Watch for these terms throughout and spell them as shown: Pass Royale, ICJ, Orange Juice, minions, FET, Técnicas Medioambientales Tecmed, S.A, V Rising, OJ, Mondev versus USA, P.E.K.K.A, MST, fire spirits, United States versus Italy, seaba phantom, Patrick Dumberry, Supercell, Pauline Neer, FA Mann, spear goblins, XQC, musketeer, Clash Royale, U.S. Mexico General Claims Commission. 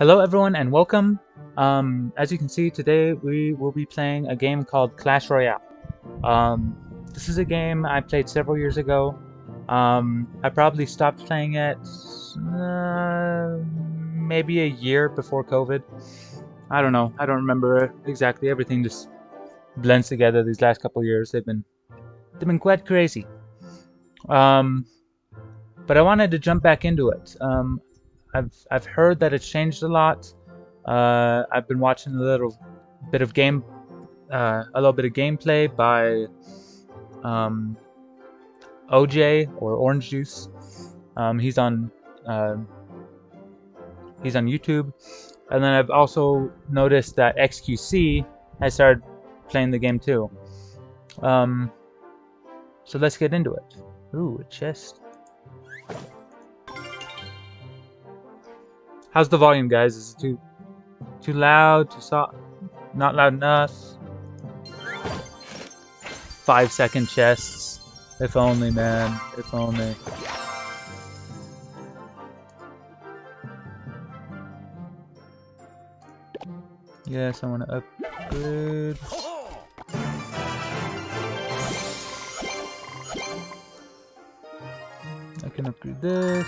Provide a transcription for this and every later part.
Hello everyone and welcome. As you can see, today we will be playing a game called Clash Royale. This is a game I played several years ago. I probably stopped playing it maybe a year before COVID. I don't know, I don't remember exactly. Everything just blends together these last couple of years. They've been quite crazy. But I wanted to jump back into it. I've heard that it's changed a lot. I've been watching a little bit of gameplay by OJ or Orange Juice. He's on YouTube, and then I've also noticed that XQC has started playing the game too. So let's get into it. Ooh, a chest. How's the volume, guys? Is it too loud? Too soft? Not loud enough? 5-second chests. If only, man. If only. Yes, I want to upgrade. I can upgrade this.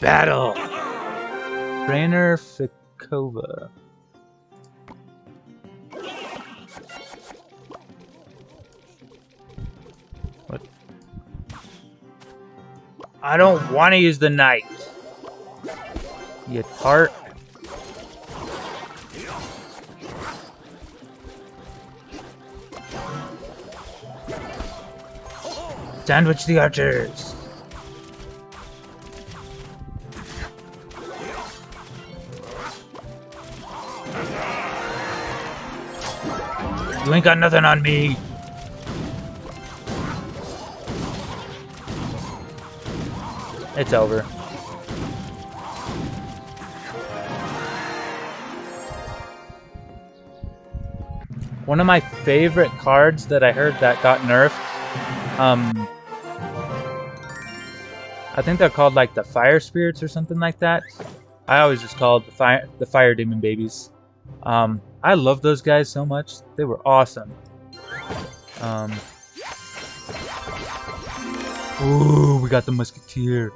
Battle! Rainer Fikova. What? I don't want to use the knight. You tart. Sandwich the archers. You ain't got nothing on me. It's over. One of my favorite cards that I heard that got nerfed. I think they're called like the fire spirits or something like that. I always just called the fire demon babies. I love those guys so much. They were awesome. Ooh, we got the musketeer.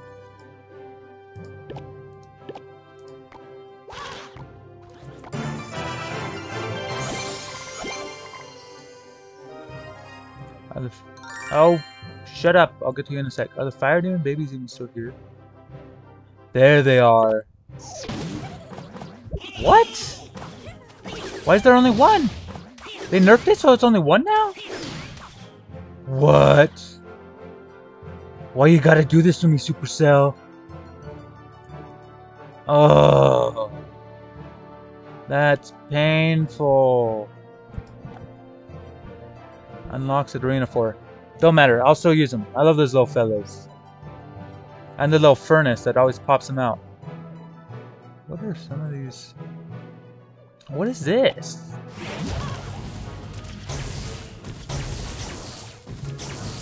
Oh, shut up. I'll get to you in a sec. Are the fire demon babies even still here? There they are. What? Why is there only one? They nerfed it so it's only one now? What? Why you gotta do this to me, Supercell? Oh. That's painful. Unlocks Arena 4. Don't matter, I'll still use them. I love those little fellas. And the little furnace that always pops them out. What are some of these? What is this?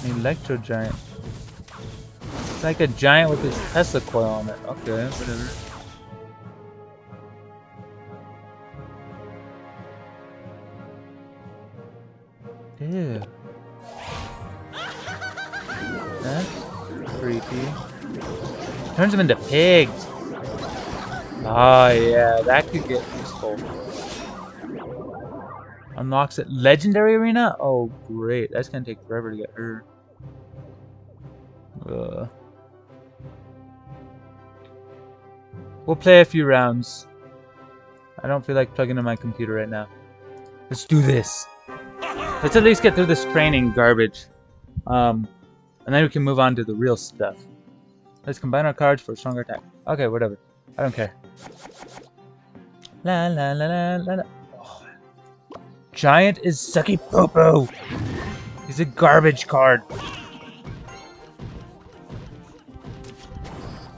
An electro giant. It's like a giant with his Tesla coil on it. Okay, whatever. Ew. That's creepy. Turns them into pigs. Oh yeah, that could get useful. Unlocks it. Legendary arena? Oh, great. That's gonna take forever to get her. We'll play a few rounds. I don't feel like plugging in my computer right now. Let's do this. Let's at least get through this training garbage. And then we can move on to the real stuff. Let's combine our cards for a stronger attack. Okay, whatever. I don't care. La la la la la la. Giant is sucky poo-poo. He's a garbage card.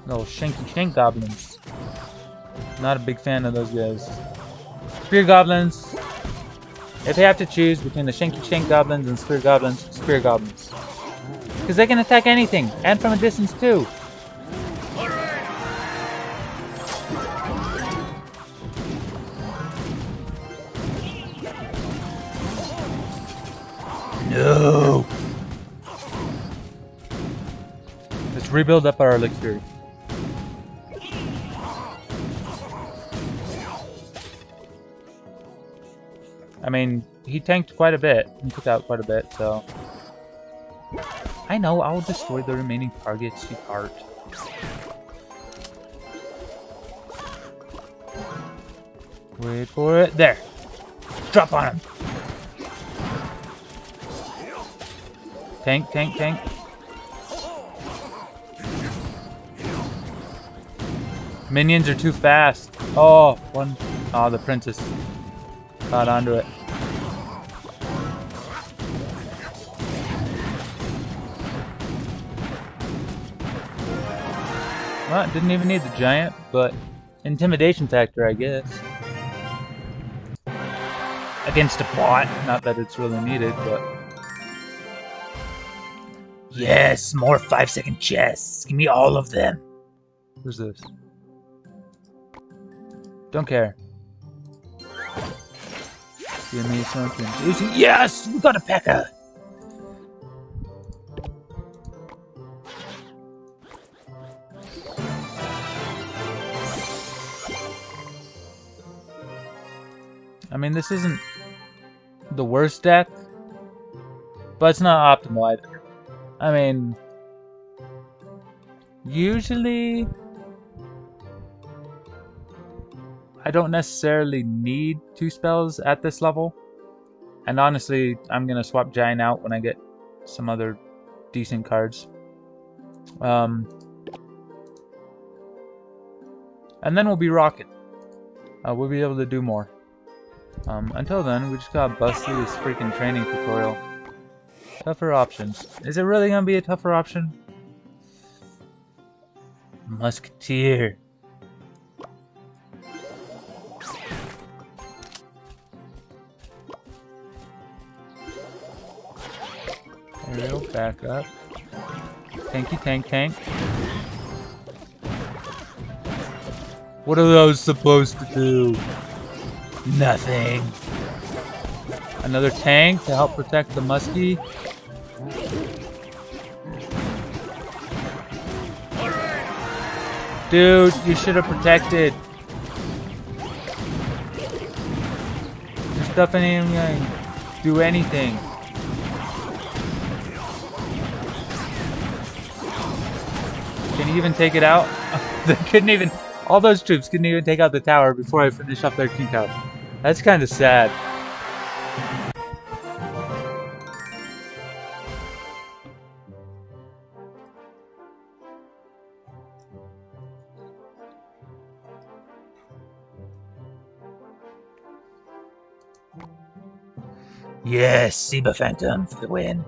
Little shanky shank goblins. Not a big fan of those guys. Spear goblins. If they have to choose between the Shinky Shink Goblins and Spear Goblins, Spear Goblins. Because they can attack anything, and from a distance too. No! Let's rebuild up our elixir. I mean, he tanked quite a bit and took out quite a bit, so... I know, I'll destroy the remaining targets, you fart. Wait for it. There! Drop on him! Tank, tank, tank. Minions are too fast. Oh, one. Oh, the princess caught onto it. Well, it didn't even need the giant, but intimidation factor, I guess. Against a bot. Not that it's really needed, but. Yes, more 5-second chests. Give me all of them. Who's this? Don't care. Give me something juicy. Yes, we got a P.E.K.K.A. I mean, this isn't the worst deck, but it's not optimal either. I mean, usually I don't necessarily need 2 spells at this level, and honestly I'm gonna swap Giant out when I get some other decent cards, and then we'll be rocking. We'll be able to do more. Until then, we just gotta bust through this freaking training tutorial. Tougher options. Is it really gonna be a tougher option? Musketeer. Ariel, back up. Tanky, tank, tank. What are those supposed to do? Nothing. Another tank to help protect the muskie. Dude, you should have protected. Your stuff ain't even gonna do anything. Can you even take it out? They couldn't even. All those troops couldn't even take out the tower before I finish off their king tower. That's kind of sad. Yes, seaba phantom for the win.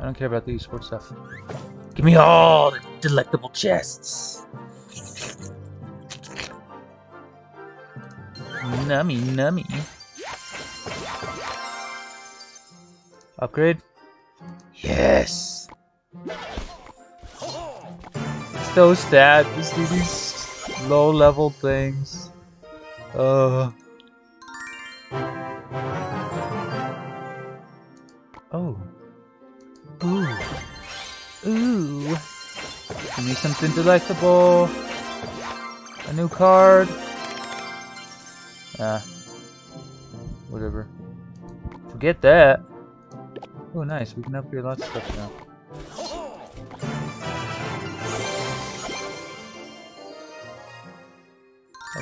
I don't care about the esport stuff. Give me all the delectable chests. Nummy, nummy. Upgrade? Yes. So sad. Just do these low-level things. Oh. Ooh. Ooh. Give me something delectable. A new card. Ah. Whatever. Forget that. Oh, nice. We can upgrade lots of stuff now.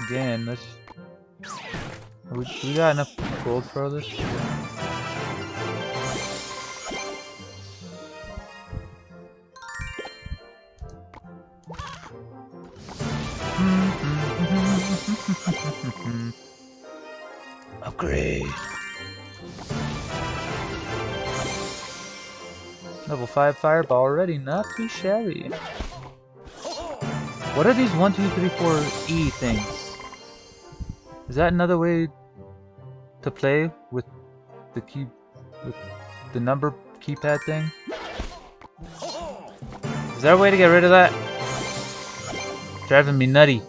Again, let's. We got enough gold for all this? Upgrade. Level 5 fireball already, not too shabby. What are these 1, 2, 3, 4 E things? Is that another way to play with the key, with the number keypad thing. Is there a way to get rid of that? It's driving me nutty.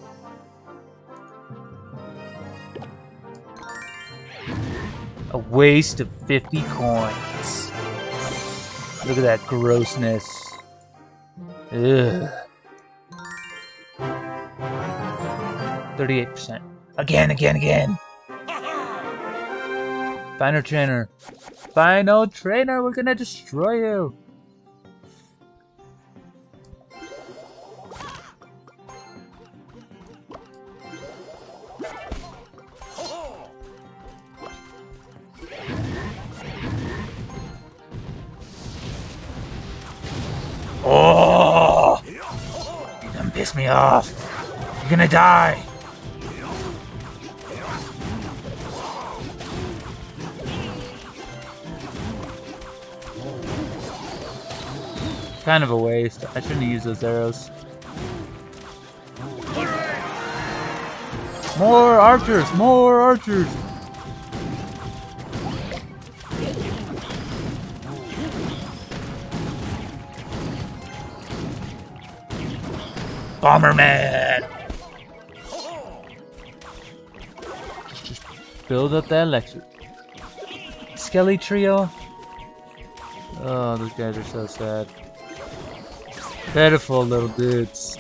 A waste of 50 coins. Look at that grossness. Ugh. 38%. Again. Final trainer. Final trainer, we're gonna destroy you. Oh! You're gonna piss me off. You're gonna die. Kind of a waste. I shouldn't have used those arrows. More archers! More archers! Bomberman! Just build up that electric. Skelly Trio? Oh, those guys are so sad. Pitiful little dudes.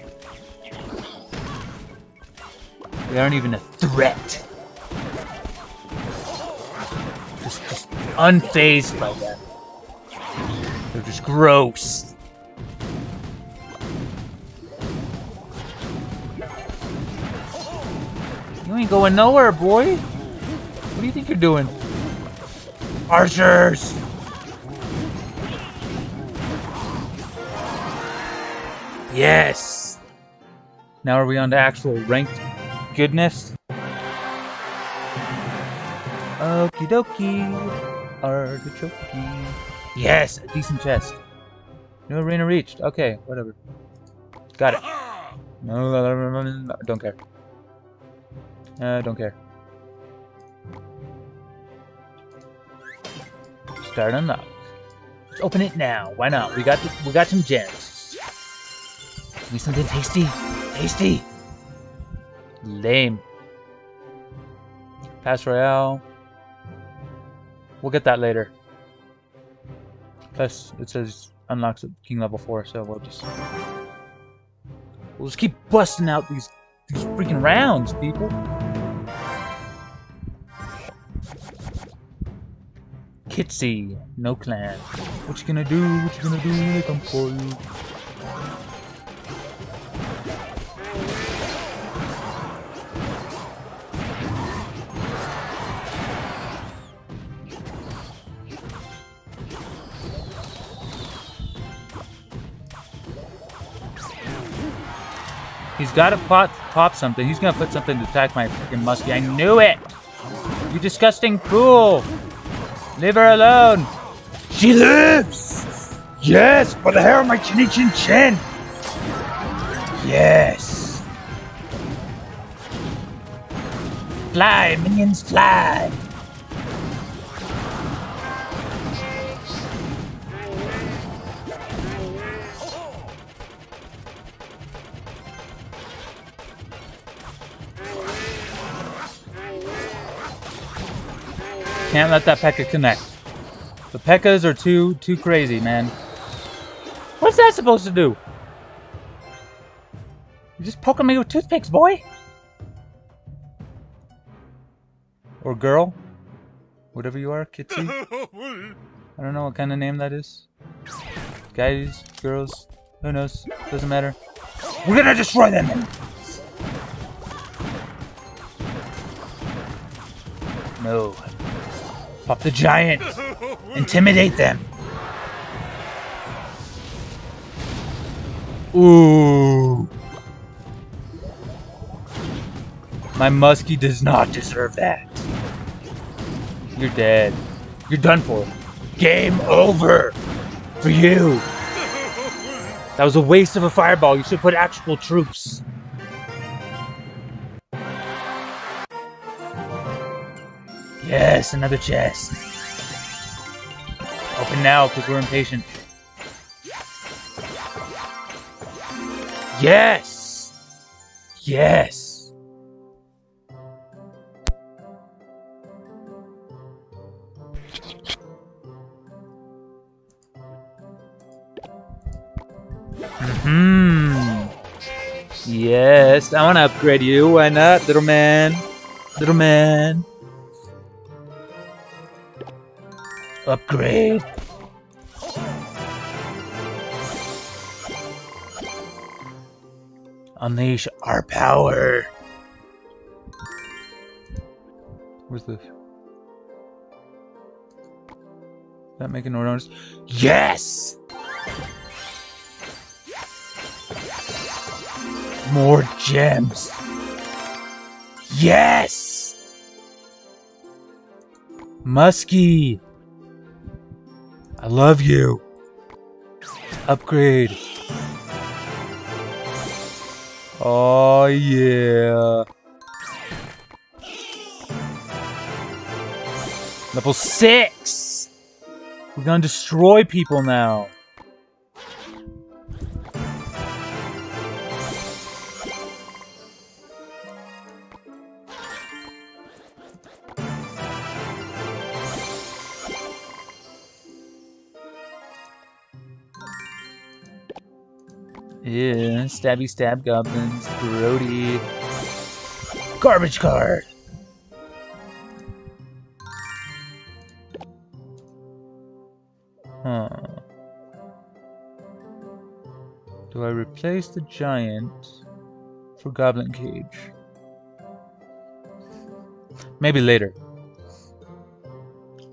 They aren't even a threat. Just unfazed by that. They're just gross. You ain't going nowhere, boy. What do you think you're doing? Archers! Yes! Now are we on to actual ranked goodness? Okie dokie. Artichoke. Yes! A decent chest. New arena reached. Okay, whatever. Got it. No, don't care. Don't care. Start unlock. Let's open it now. Why not? We got some gems. Give me something tasty! Tasty! Lame. Pass Royale. We'll get that later. Plus, it says unlocks at King level 4, so we'll just keep busting out these freaking rounds, people. Kitsy, no clan. What you gonna do? What you gonna do when they come for you? He's gotta pop something. He's gonna put something to attack my freaking muskie. I knew it! You disgusting fool! Leave her alone! She lives! Yes! By the hair of my chin! Yes! Fly, minions, fly! Can't let that P.E.K.K.A connect. The P.E.K.K.As are too crazy, man. What's that supposed to do? You're just poking me with toothpicks, boy! Or girl. Whatever you are, Kitsy. I don't know what kind of name that is. Guys, girls, who knows? Doesn't matter. We're gonna destroy them! No. Pop the giant! Intimidate them! Ooh! My muskie does not deserve that. You're dead. You're done for. Game over! For you! That was a waste of a fireball. You should put actual troops. Yes, another chest. Open now, because we're impatient. Yes! Yes! Yes, I want to upgrade you. Why not, little man? Little man. Upgrade. Unleash our power. Where's this? Does that make an order? Yes! More gems. Yes! Muskie! I love you. Upgrade. Oh yeah. Level 6. We're gonna destroy people now. Yeah, stabby stab goblins, Brody. Garbage card! Huh. Do I replace the giant for goblin cage? Maybe later.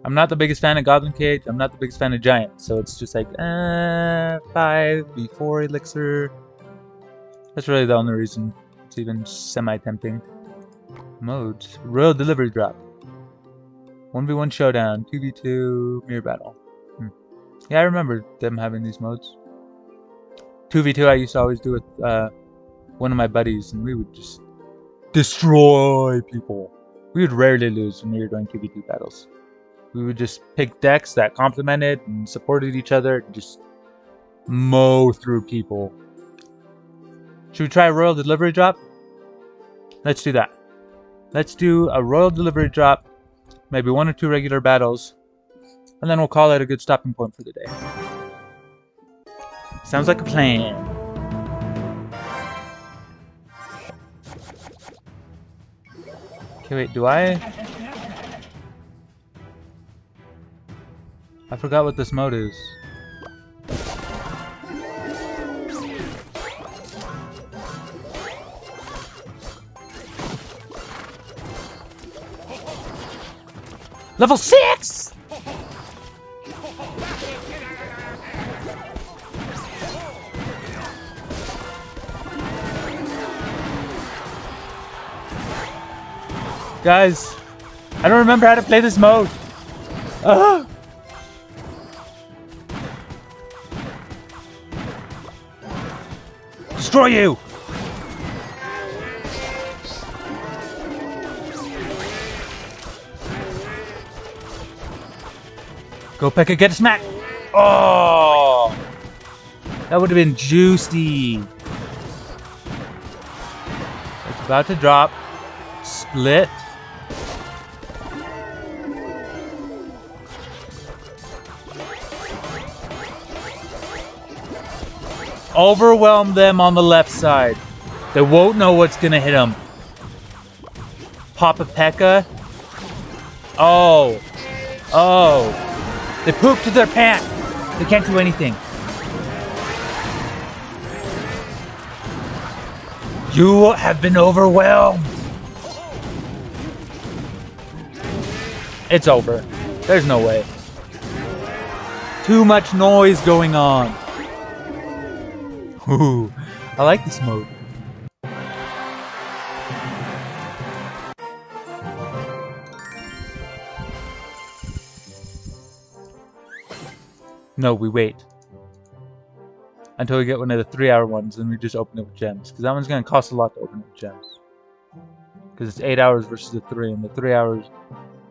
I'm not the biggest fan of goblin cage, I'm not the biggest fan of giant, so it's just like 5 V4 elixir. That's really the only reason it's even semi-tempting. Modes. Royal delivery drop. 1v1 showdown, 2v2 mirror battle. Yeah, I remember them having these modes. 2v2 I used to always do with one of my buddies, and we would just destroy people. We would rarely lose when we were doing 2v2 battles. We would just pick decks that complemented and supported each other and just mow through people. Should we try a Royal Delivery Drop? Let's do that. Let's do a Royal Delivery Drop, maybe 1 or 2 regular battles, and then we'll call it a good stopping point for the day. Sounds like a plan. Okay, wait, do I forgot what this mode is. Level 6! Guys, I don't remember how to play this mode. Ah! Destroy you! Go P.E.K.K.A, get a smack! Oh! That would have been juicy. It's about to drop. Split. Overwhelm them on the left side. They won't know what's gonna hit them. Papa P.E.K.K.A. Oh. Oh. They pooped to their pants. They can't do anything. You have been overwhelmed. It's over. There's no way. Too much noise going on. Ooh, I like this mode. No, we wait. Until we get one of the 3-hour ones, then we just open it with gems. Because that one's going to cost a lot to open it with gems. Because it's 8 hours versus the 3, and the 3 hours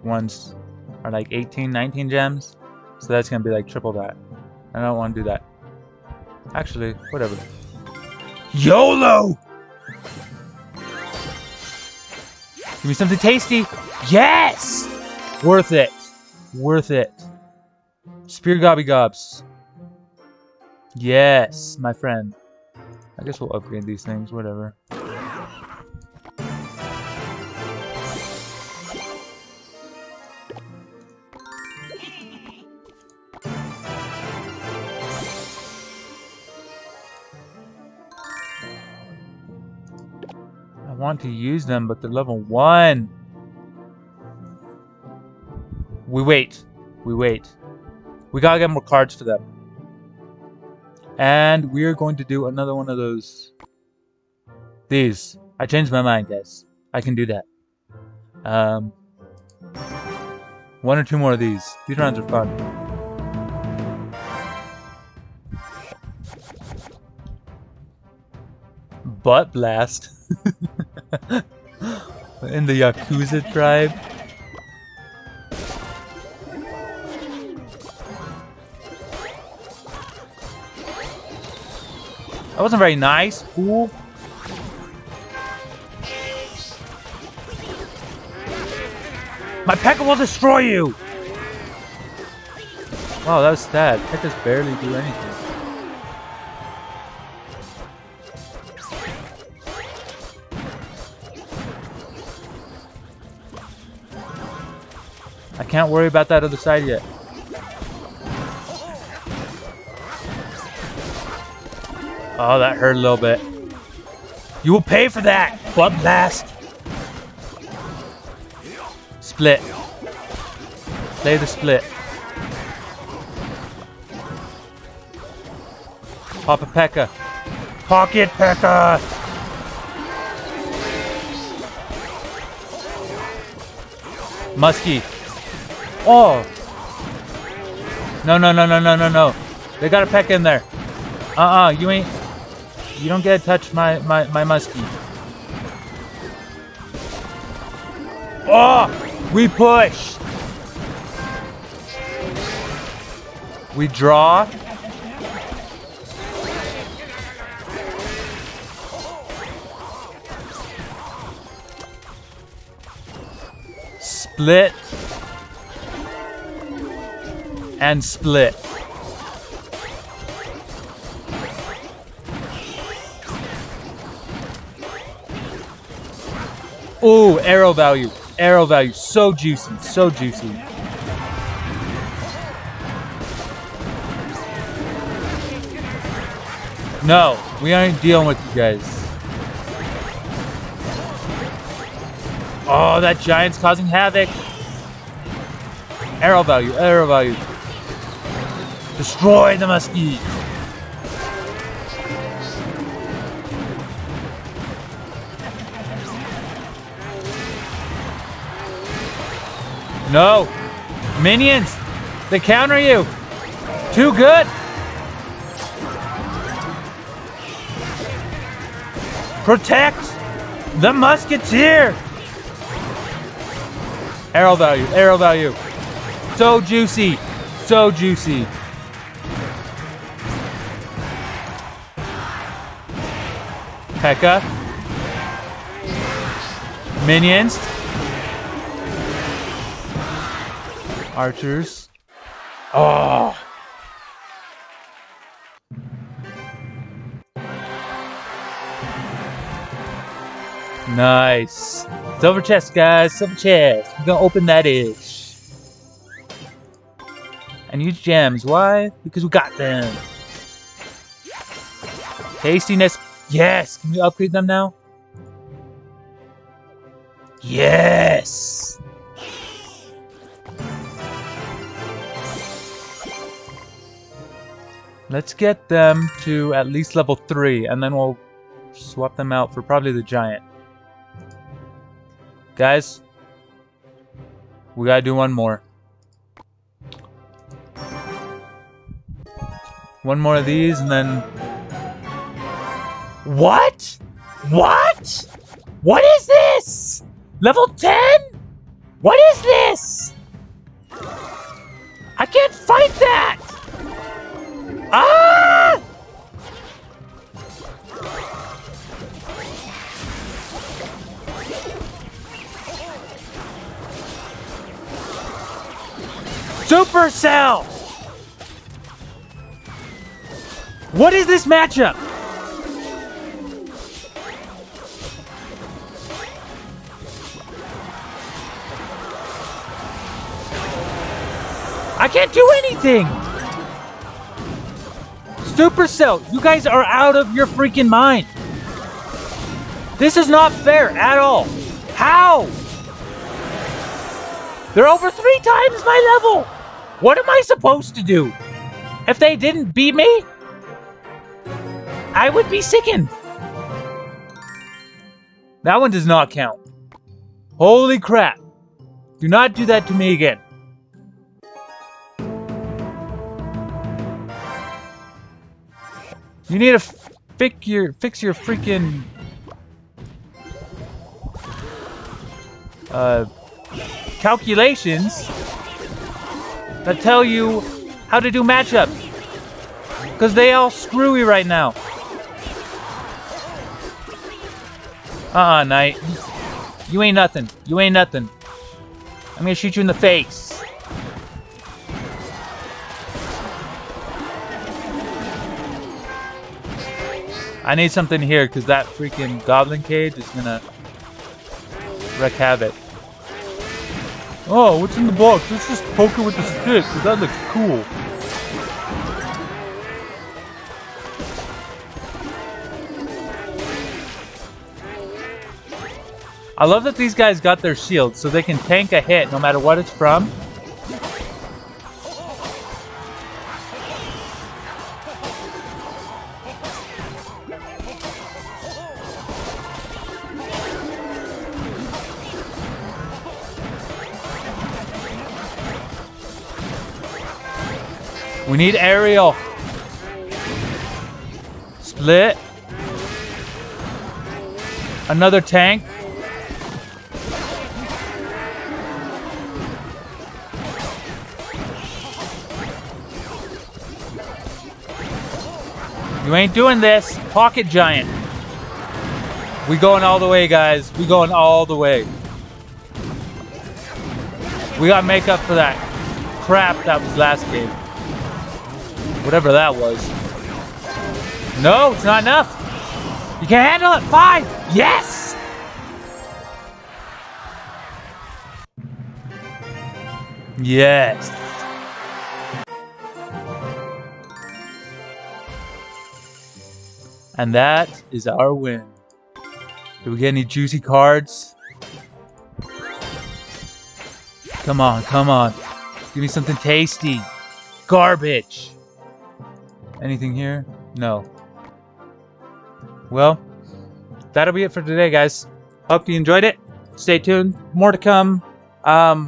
ones are like 18, 19 gems. So that's gonna be like triple that. I don't wanna do that. Actually, whatever. YOLO! Give me something tasty! Yes! Worth it. Worth it. Spear gobbygobs. Yes, my friend. I guess we'll upgrade these things, whatever. I want to use them, but they're level 1. We wait. We wait. We gotta get more cards for them. And we're going to do another one of those. These. I changed my mind, guys. I can do that. One or two more of these. These rounds are fun. Butt blast. In the Yakuza tribe. That wasn't very nice, fool. My P.E.K.K.A will destroy you! Wow, that was sad. P.E.K.K.A's barely do anything. I can't worry about that other side yet. Oh, that hurt a little bit. You will pay for that, butt blast. Split. Play the split. Pop a P.E.K.K.A. Pocket P.E.K.K.A. Muskie. Oh. No, no, no, no, no, no, no. They got a P.E.K.K.A. in there. You ain't. You don't get to touch my muskie. Oh! We push! We draw. Split. And split. Ooh, arrow value. Arrow value. So juicy. So juicy. No, we ain't dealing with you guys. Oh, that giant's causing havoc. Arrow value. Arrow value. Destroy the muskie. No! Minions! They counter you! Too good! Protect the musketeer! Arrow value, arrow value. So juicy, so juicy. P.E.K.K.A. Minions. Archers. Oh. Nice. Silver chest, guys. Silver chest. We're gonna open that ish. And use gems. Why? Because we got them. Tastiness. Yes. Can we upgrade them now? Yes. Let's get them to at least level 3, and then we'll swap them out for probably the giant. Guys, we gotta do one more. One more of these, and then... What? What? What is this? Level 10? What is this? I can't fight that! Ah! Supercell! What is this matchup? I can't do anything! Supercell, you guys are out of your freaking mind! This is not fair at all! How? They're over 3 times my level! What am I supposed to do? If they didn't beat me, I would be sickened! That one does not count. Holy crap! Do not do that to me again. You need to fix your freaking calculations that tell you how to do matchups, because they all screwy right now. Knight, you ain't nothing. You ain't nothing. I'm gonna shoot you in the face. I need something here, because that freaking goblin cage is gonna wreak havoc. Oh, what's in the box? Let's just poke it with the stick, because that looks cool. I love that these guys got their shields, so they can tank a hit no matter what it's from. We need aerial. Split. Another tank. You ain't doing this. Pocket giant. We going all the way, guys. We going all the way. We got to make up for that crap that was last game. Whatever that was. No, it's not enough. You can't handle it. 5. Yes. Yes. And that is our win. Do we get any juicy cards? Come on, come on. Give me something tasty. Garbage. Anything here? No. Well, that'll be it for today, guys. Hope you enjoyed it. Stay tuned. More to come. I'll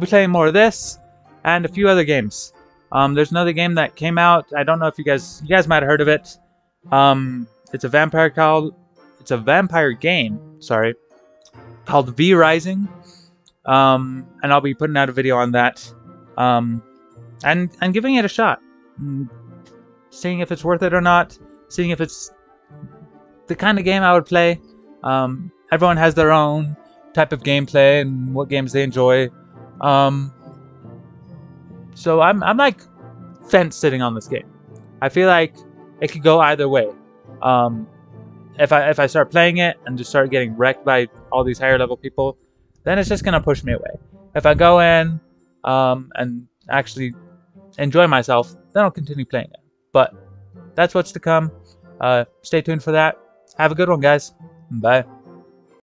be playing more of this and a few other games. There's another game that came out. I don't know if you guys might have heard of it. It's a vampire game. Sorry, called V Rising. And I'll be putting out a video on that. And giving it a shot. Seeing if it's worth it or not, seeing if it's the kind of game I would play. Everyone has their own type of gameplay and what games they enjoy. So I'm like fence sitting on this game. I feel like it could go either way. If I start playing it and just start getting wrecked by all these higher level people, then it's just gonna push me away. If I go in and actually enjoy myself, then I'll continue playing it. But that's what's to come. Stay tuned for that. Have a good one, guys. Bye.